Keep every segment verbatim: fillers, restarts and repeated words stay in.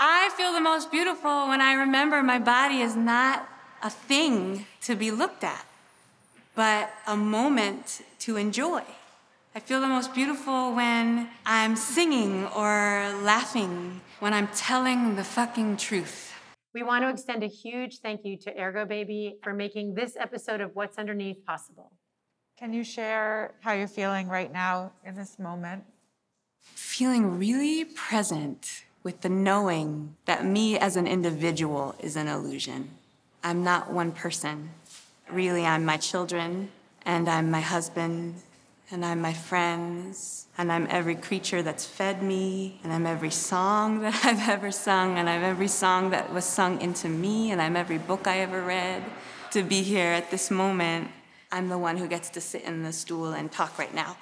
I feel the most beautiful when I remember my body is not a thing to be looked at, but a moment to enjoy. I feel the most beautiful when I'm singing or laughing, when I'm telling the fucking truth. We want to extend a huge thank you to Ergobaby for making this episode of What's Underneath possible. Can you share how you're feeling right now in this moment? Feeling really present with the knowing that me as an individual is an illusion. I'm not one person. Really, I'm my children, and I'm my husband, and I'm my friends, and I'm every creature that's fed me, and I'm every song that I've ever sung, and I'm every song that was sung into me, and I'm every book I ever read. To be here at this moment, I'm the one who gets to sit in the stool and talk right now.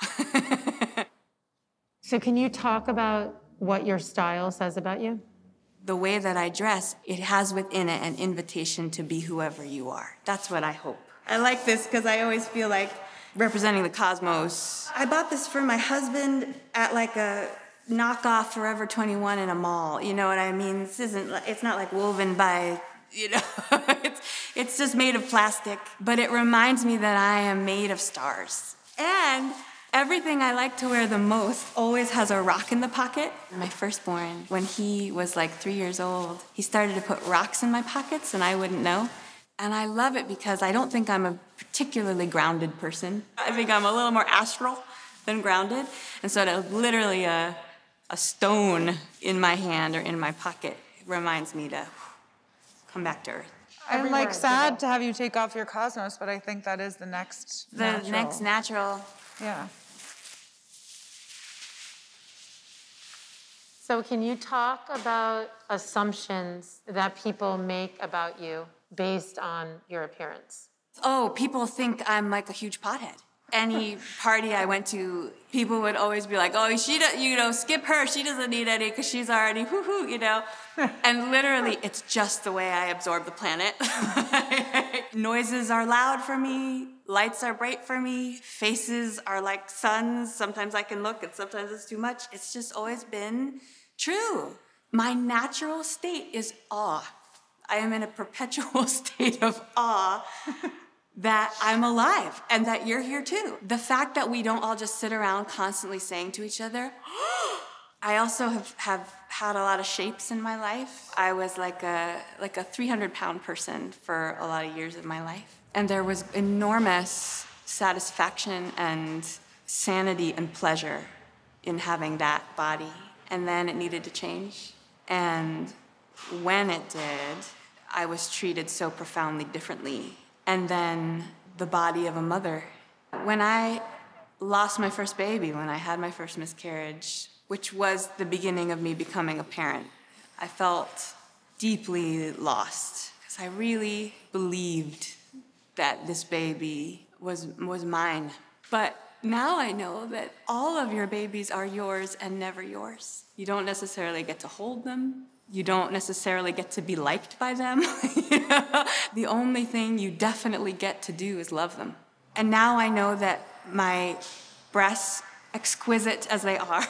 So can you talk about what your style says about you? The way that I dress, it has within it an invitation to be whoever you are. That's what I hope. I like this because I always feel like representing the cosmos. I bought this for my husband at like a knockoff Forever twenty-one in a mall. You know what I mean? This isn't, it's not like woven by, you know, it's, it's just made of plastic. But it reminds me that I am made of stars. And everything I like to wear the most always has a rock in the pocket. My firstborn, when he was like three years old, he started to put rocks in my pockets and I wouldn't know. And I love it because I don't think I'm a particularly grounded person. I think I'm a little more astral than grounded. And so to literally a, a stone in my hand or in my pocket reminds me to come back to earth. I'm like sad to have you take off your cosmos, but I think that is the next the natural. The next natural. Yeah. So can you talk about assumptions that people make about you based on your appearance? Oh, people think I'm like a huge pothead. Any party I went to, people would always be like, oh, she does, you know, skip her. She doesn't need any because she's already hoo-hoo, you know. And literally, it's just the way I absorb the planet. Noises are loud for me. Lights are bright for me. Faces are like suns. Sometimes I can look and sometimes it's too much. It's just always been true. My natural state is awe. I am in a perpetual state of awe that I'm alive and that you're here too. The fact that we don't all just sit around constantly saying to each other, I also have, have had a lot of shapes in my life. I was like a, like a three hundred pound person for a lot of years of my life. And there was enormous satisfaction and sanity and pleasure in having that body. And then it needed to change. And when it did, I was treated so profoundly differently. And then the body of a mother. When I lost my first baby, when I had my first miscarriage, which was the beginning of me becoming a parent, I felt deeply lost because I really believed that this baby was, was mine. But now I know that all of your babies are yours and never yours. You don't necessarily get to hold them. You don't necessarily get to be liked by them. You know? The only thing you definitely get to do is love them. And now I know that my breasts, exquisite as they are,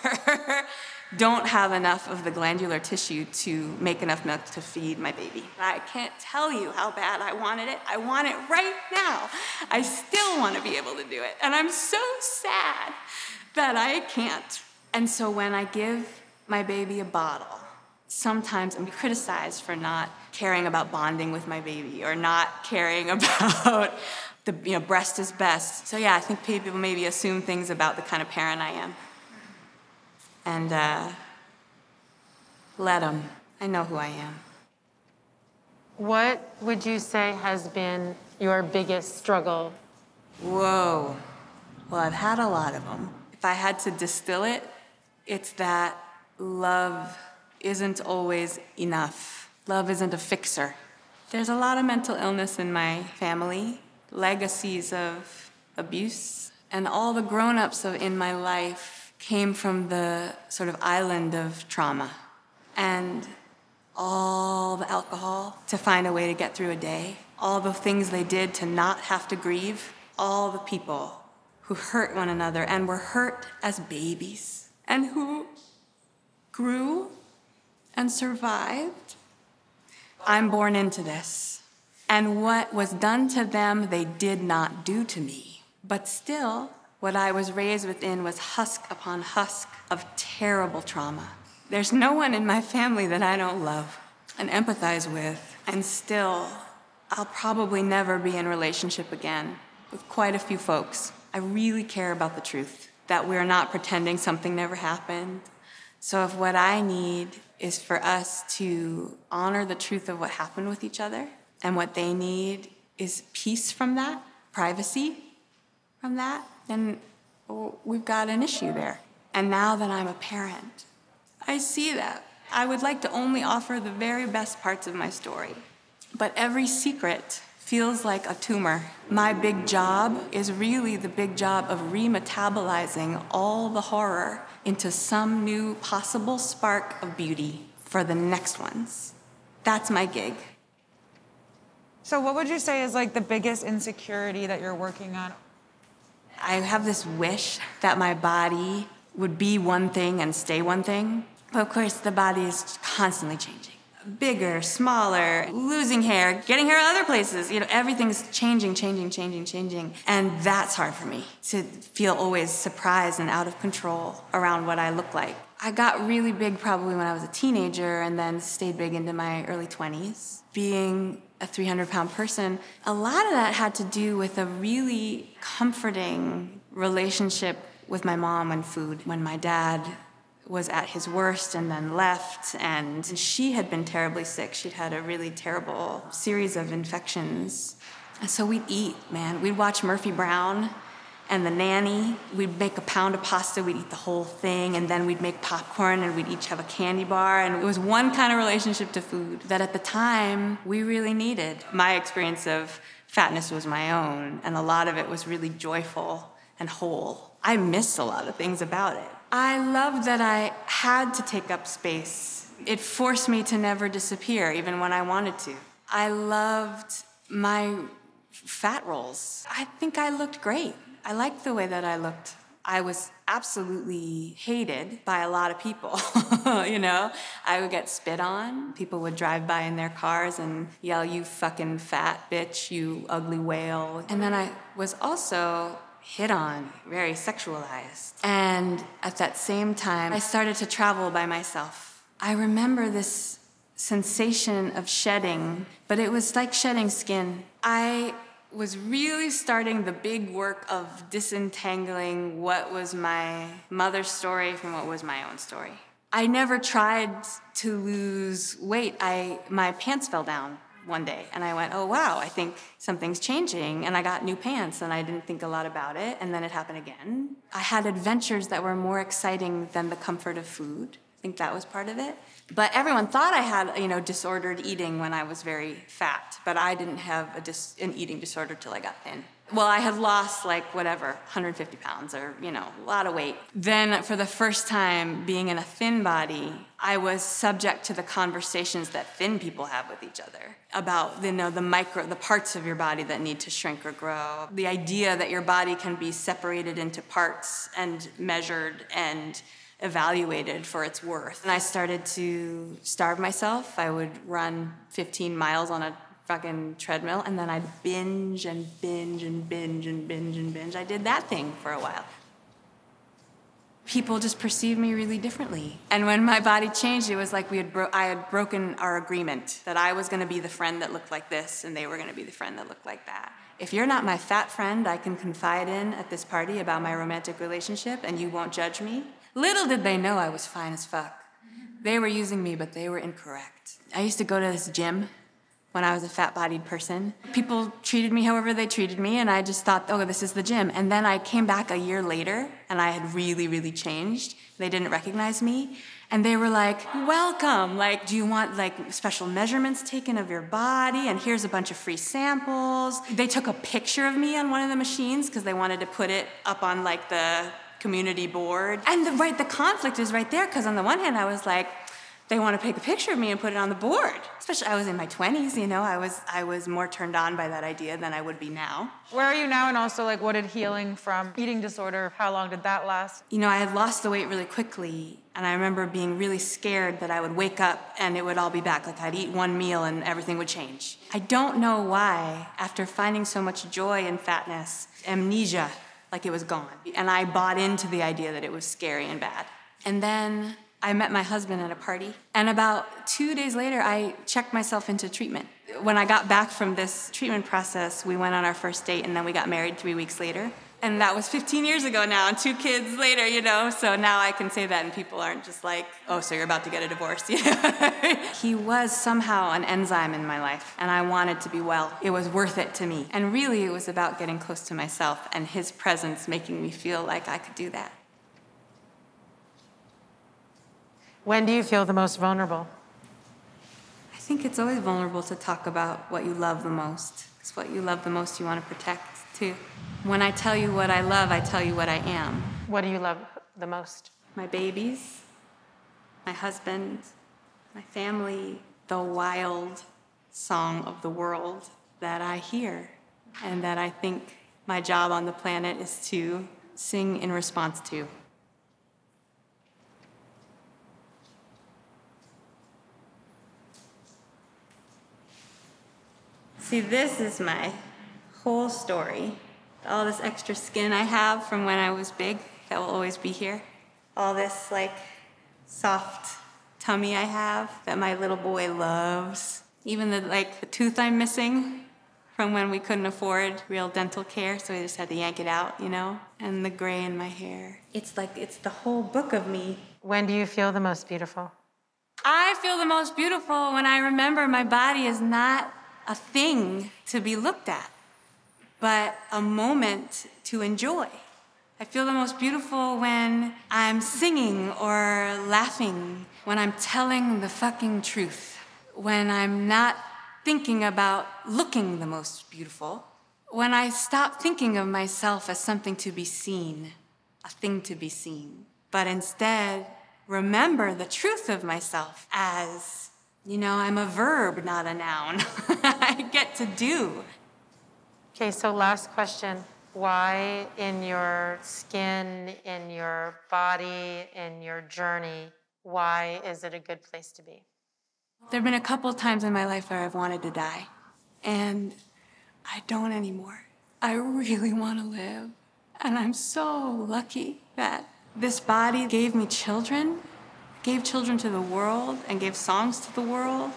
don't have enough of the glandular tissue to make enough milk to feed my baby. I can't tell you how bad I wanted it. I want it right now. I still want to be able to do it. And I'm so sad that I can't. And so when I give my baby a bottle, sometimes I'm criticized for not caring about bonding with my baby or not caring about the, you know, breast is best. So yeah, I think people maybe assume things about the kind of parent I am. And uh, let them. I know who I am. What would you say has been your biggest struggle? Whoa. Well, I've had a lot of them. If I had to distill it, it's that love isn't always enough. Love isn't a fixer. There's a lot of mental illness in my family, legacies of abuse, and all the grown-ups in my life came from the sort of island of trauma and all the alcohol to find a way to get through a day, all the things they did to not have to grieve, all the people who hurt one another and were hurt as babies and who grew and survived. I'm born into this. And what was done to them, they did not do to me. But still, what I was raised within was husk upon husk of terrible trauma. There's no one in my family that I don't love and empathize with, and still, I'll probably never be in relationship again with quite a few folks. I really care about the truth, that we're not pretending something never happened. So if what I need is for us to honor the truth of what happened with each other, and what they need is peace from that, privacy from that, then we've got an issue there. And now that I'm a parent, I see that. I would like to only offer the very best parts of my story. But every secret feels like a tumor. My big job is really the big job of re-metabolizing all the horror into some new possible spark of beauty for the next ones. That's my gig. So what would you say is like the biggest insecurity that you're working on? I have this wish that my body would be one thing and stay one thing. But of course, the body is constantly changing. Bigger, smaller, losing hair, getting hair other places. You know, everything's changing, changing, changing, changing. And that's hard for me, to feel always surprised and out of control around what I look like. I got really big probably when I was a teenager and then stayed big into my early twenties. Being a three hundred pound person, a lot of that had to do with a really comforting relationship with my mom and food. When my dad was at his worst and then left, and she had been terribly sick. She'd had a really terrible series of infections. And so we'd eat, man. We'd watch Murphy Brown and The Nanny. We'd make a pound of pasta, we'd eat the whole thing, and then we'd make popcorn and we'd each have a candy bar. And it was one kind of relationship to food that at the time we really needed. My experience of fatness was my own, and a lot of it was really joyful and whole. I miss a lot of things about it. I loved that I had to take up space. It forced me to never disappear, even when I wanted to. I loved my fat rolls. I think I looked great. I liked the way that I looked. I was absolutely hated by a lot of people, you know? I would get spit on. People would drive by in their cars and yell, "You fucking fat bitch, you ugly whale." And then I was also hit on, very sexualized. And at that same time, I started to travel by myself. I remember this sensation of shedding, but it was like shedding skin. I was really starting the big work of disentangling what was my mother's story from what was my own story. I never tried to lose weight. I, my pants fell down one day, and I went, oh wow, I think something's changing, and I got new pants, and I didn't think a lot about it, and then it happened again. I had adventures that were more exciting than the comfort of food. I think that was part of it. But everyone thought I had, you know, disordered eating when I was very fat, but I didn't have a dis an eating disorder till I got thin. Well, I had lost like whatever, one hundred fifty pounds or, you know, a lot of weight. Then for the first time being in a thin body, I was subject to the conversations that thin people have with each other about, you know, the micro, the parts of your body that need to shrink or grow. The idea that your body can be separated into parts and measured and evaluated for its worth. And I started to starve myself. I would run fifteen miles on a fucking treadmill, and then I'd binge and binge and binge and binge and binge. I did that thing for a while. People just perceived me really differently. And when my body changed, it was like we had bro I had broken our agreement that I was gonna be the friend that looked like this, and they were gonna be the friend that looked like that. If you're not my fat friend I can confide in at this party about my romantic relationship and you won't judge me. Little did they know I was fine as fuck. They were using me, but they were incorrect. I used to go to this gym when I was a fat-bodied person. People treated me however they treated me, and I just thought, oh, this is the gym. And then I came back a year later, and I had really, really changed. They didn't recognize me. And they were like, welcome. Like, do you want like special measurements taken of your body? And here's a bunch of free samples. They took a picture of me on one of the machines because they wanted to put it up on like the community board. And the, right, the conflict is right there, because on the one hand I was like, they want to take a picture of me and put it on the board. Especially, I was in my twenties, you know, I was I was more turned on by that idea than I would be now. Where are you now, and also, like, what did healing from eating disorder, how long did that last? You know, I had lost the weight really quickly, and I remember being really scared that I would wake up and it would all be back, like I'd eat one meal and everything would change. I don't know why, after finding so much joy in fatness, amnesia, like it was gone. And I bought into the idea that it was scary and bad. And then I met my husband at a party, and about two days later, I checked myself into treatment. When I got back from this treatment process, we went on our first date, and then we got married three weeks later. And that was fifteen years ago now, and two kids later, you know, so now I can say that, and people aren't just like, oh, so you're about to get a divorce, you know? He was somehow an enzyme in my life, and I wanted to be well. It was worth it to me. And really, it was about getting close to myself, and his presence making me feel like I could do that. When do you feel the most vulnerable? I think it's always vulnerable to talk about what you love the most. It's what you love the most you want to protect, too. When I tell you what I love, I tell you what I am. What do you love the most? My babies, my husband, my family, the wild song of the world that I hear, and that I think my job on the planet is to sing in response to. See, this is my whole story. All this extra skin I have from when I was big, that will always be here. All this, like, soft tummy I have that my little boy loves. Even the, like, the tooth I'm missing from when we couldn't afford real dental care, so we just had to yank it out, you know? And the gray in my hair. It's like, it's the whole book of me. When do you feel the most beautiful? I feel the most beautiful when I remember my body is not a thing to be looked at, but a moment to enjoy. I feel the most beautiful when I'm singing or laughing, when I'm telling the fucking truth, when I'm not thinking about looking the most beautiful, when I stop thinking of myself as something to be seen, a thing to be seen, but instead remember the truth of myself as, you know, I'm a verb, not a noun. I get to do. Okay, so last question. Why in your skin, in your body, in your journey, why is it a good place to be? There have been a couple times in my life where I've wanted to die, and I don't anymore. I really want to live, and I'm so lucky that this body gave me children, gave children to the world, and gave songs to the world.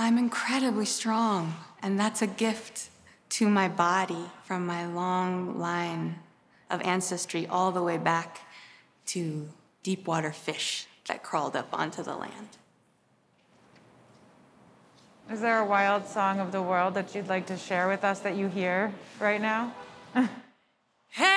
I'm incredibly strong, and that's a gift to my body from my long line of ancestry all the way back to deep water fish that crawled up onto the land. Is there a wild song of the world that you'd like to share with us that you hear right now? Hey!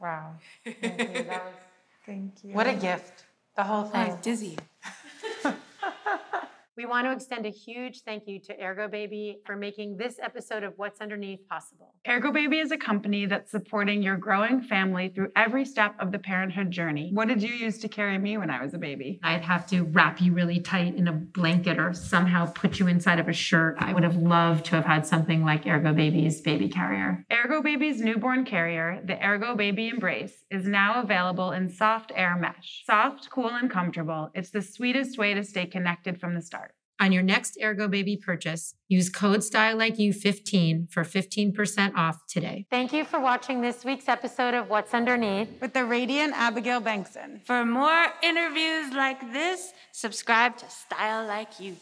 Wow. Thank you. That was... Thank you. What a gift. The whole thing. I was dizzy. We want to extend a huge thank you to Ergobaby for making this episode of What's Underneath possible. Ergobaby is a company that's supporting your growing family through every step of the parenthood journey. What did you use to carry me when I was a baby? I'd have to wrap you really tight in a blanket or somehow put you inside of a shirt. I would have loved to have had something like Ergobaby's baby carrier. Ergobaby's newborn carrier, the Ergobaby Embrace, is now available in soft air mesh. Soft, cool, and comfortable. It's the sweetest way to stay connected from the start. On your next Ergobaby purchase, use code Style Like You fifteen for fifteen percent off today. Thank you for watching this week's episode of What's Underneath with the radiant Abigail Bengson. For more interviews like this, subscribe to Style Like You.